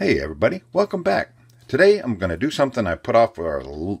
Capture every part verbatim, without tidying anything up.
Hey everybody, welcome back. Today I'm going to do something I put off for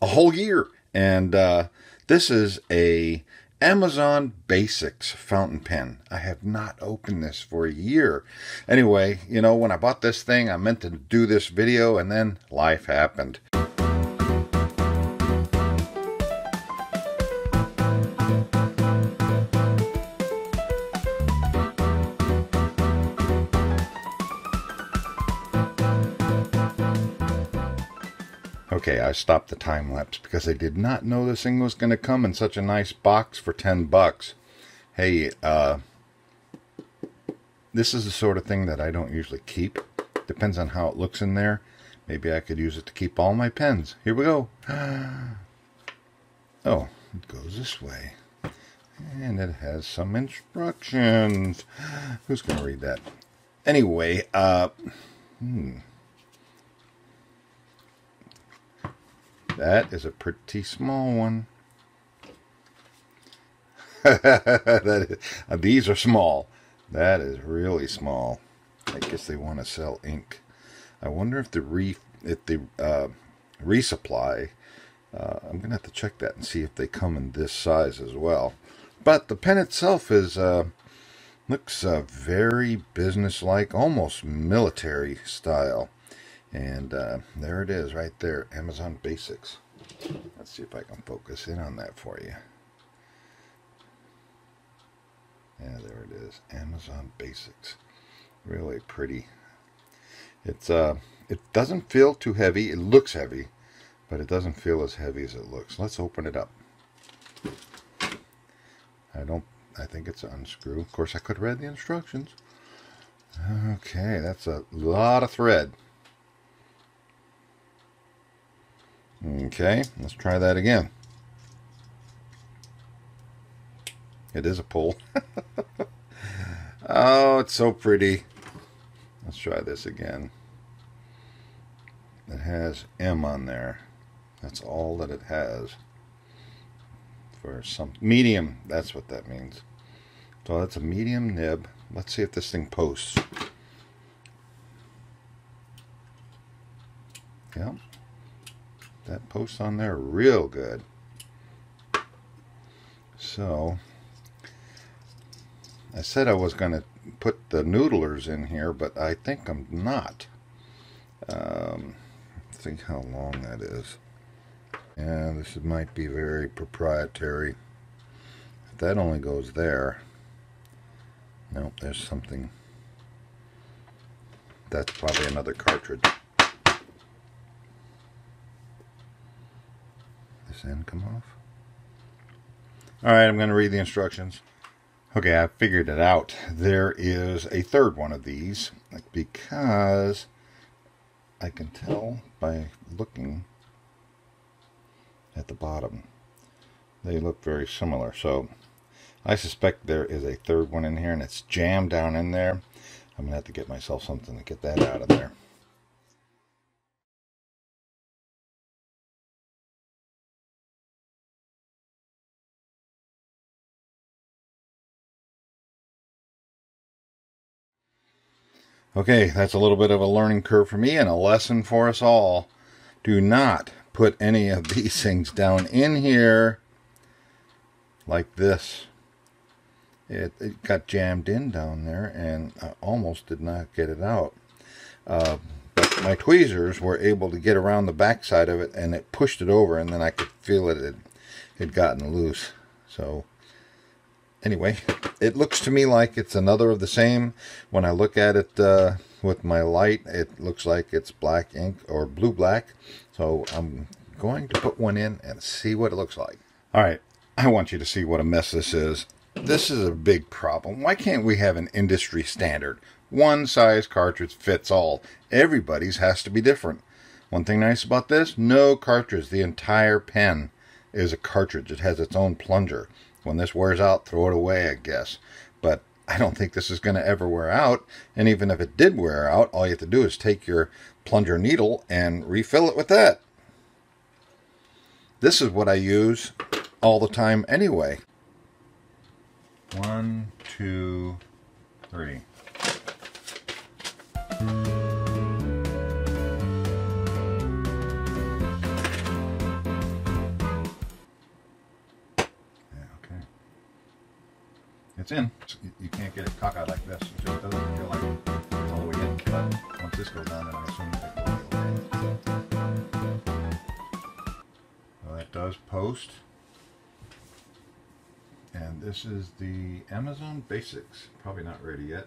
a whole year, and uh, this is a Amazon Basics fountain pen. I have not opened this for a year. Anyway, you know, when I bought this thing, I meant to do this video, and then life happened. Okay, I stopped the time lapse because I did not know this thing was going to come in such a nice box for ten bucks. Hey, uh, this is the sort of thing that I don't usually keep. Depends on how it looks in there. Maybe I could use it to keep all my pens. Here we go. Oh, it goes this way. And it has some instructions. Who's going to read that? Anyway, uh, hmm. That is a pretty small one. That is, uh, these are small. That is really small. I guess they want to sell ink. I wonder if the re if the uh, resupply. Uh, I'm gonna have to check that and see if they come in this size as well. But the pen itself is uh, looks uh, very businesslike, almost military style. And uh, there it is right there, Amazon Basics. Let's see if I can focus in on that for you. Yeah, there it is, Amazon Basics. Really pretty. It's uh, it doesn't feel too heavy. It looks heavy, but it doesn't feel as heavy as it looks. Let's open it up. I don't. I think it's an unscrew. Of course, I could read the instructions. Okay, that's a lot of thread. Okay, let's try that again. It is a pull. Oh, it's so pretty. Let's try this again. It has M on there. That's all that it has. For some medium, that's what that means. So that's a medium nib. Let's see if this thing posts. Yep. That posts on there real good. So I said I was going to put the noodlers in here, but I think I'm not. Um, think how long that is. Yeah, this might be very proprietary. If that only goes there. Nope, there's something. That's probably another cartridge. End come off. Alright, I'm going to read the instructions. Okay, I figured it out. There is a third one of these because I can tell by looking at the bottom. They look very similar. So I suspect there is a third one in here and it's jammed down in there. I'm going to have to get myself something to get that out of there. Okay, that's a little bit of a learning curve for me and a lesson for us all. Do not put any of these things down in here like this. It, it got jammed in down there and I almost did not get it out. Uh, but my tweezers were able to get around the backside of it and it pushed it over and then I could feel it had, had gotten loose. So anyway, it looks to me like it's another of the same. When I look at it uh, with my light, it looks like it's black ink or blue-black. So I'm going to put one in and see what it looks like. All right, I want you to see what a mess this is. This is a big problem. Why can't we have an industry standard? One size cartridge fits all. Everybody's has to be different. One thing nice about this, no cartridge. The entire pen is a cartridge. It has its own plunger. When this wears out, throw it away, I guess. But I don't think this is going to ever wear out. And even if it did wear out, all you have to do is take your plunger needle and refill it with that. This is what I use all the time anyway. One, two, three. it's in. You can't get it cockeyed like this, so it doesn't feel like it's all the way in. But once this goes on, then I assume it will be okay. Well, that does post. And this is the Amazon Basics. Probably not ready yet.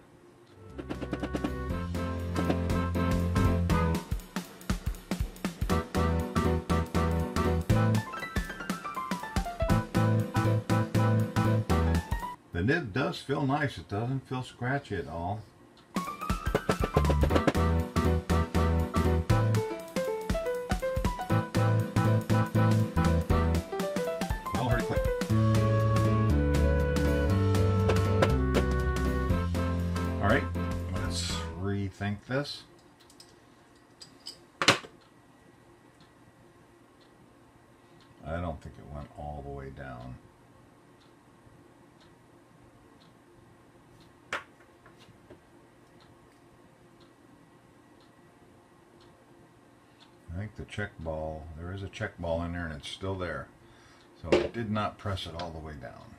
The nib does feel nice. It doesn't feel scratchy at all. Well, very quick. All right, let's rethink this. I don't think it went all the way down. I think the check ball, there is a check ball in there and it's still there. So I did not press it all the way down.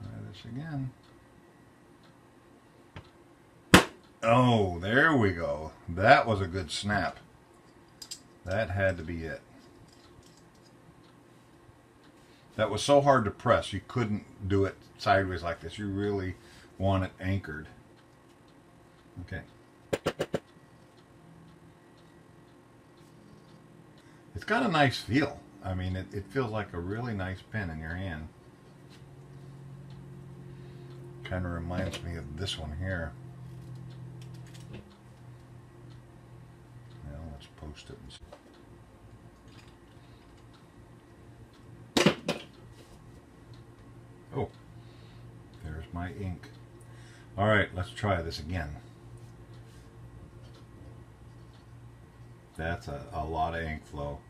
Try this again. Oh, there we go. That was a good snap. That had to be it. That was so hard to press. You couldn't do it sideways like this. You really want it anchored. Okay. It's got a nice feel. I mean, it, it feels like a really nice pin in your hand. Kind of reminds me of this one here. Now let's post it and see. Oh, there's my ink. All right, let's try this again. That's a, a lot of ink flow.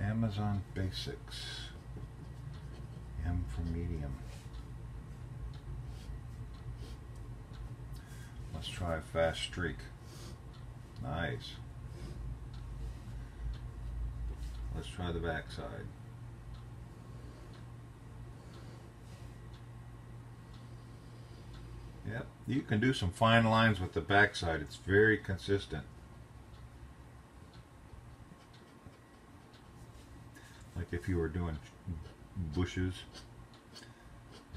Amazon Basics. M for medium. Let's try a fast streak. Nice. Let's try the back side. Yep, you can do some fine lines with the backside. It's very consistent. Like if you were doing bushes.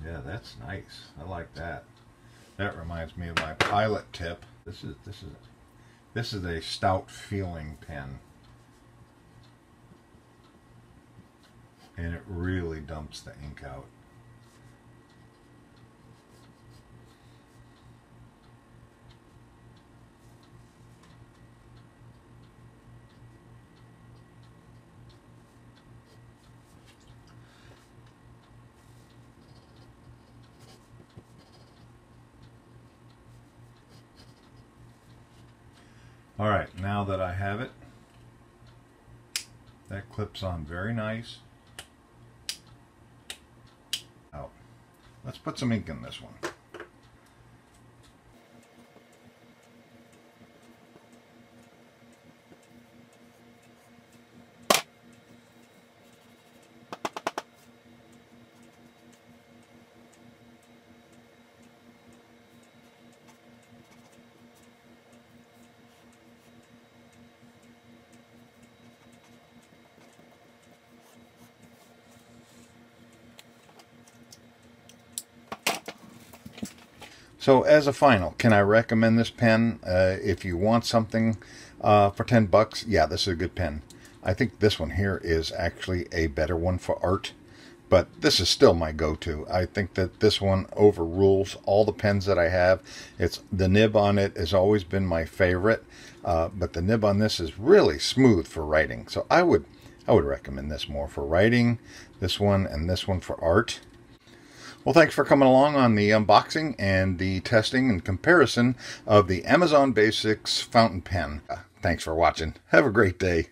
Yeah, that's nice. I like that. That reminds me of my pilot tip. This is this is this is a stout feeling pen, and it really dumps the ink out. Alright, now that I have it, that clips on very nice. Out. Let's put some ink in this one. So as a final, can I recommend this pen? Uh, if you want something uh, for ten bucks, yeah, this is a good pen. I think this one here is actually a better one for art, but this is still my go-to. I think that this one overrules all the pens that I have. It's the nib on it has always been my favorite, uh, but the nib on this is really smooth for writing. So I would, I would recommend this more for writing, this one and this one for art. Well, thanks for coming along on the unboxing and the testing and comparison of the Amazon Basics fountain pen. Thanks for watching. Have a great day.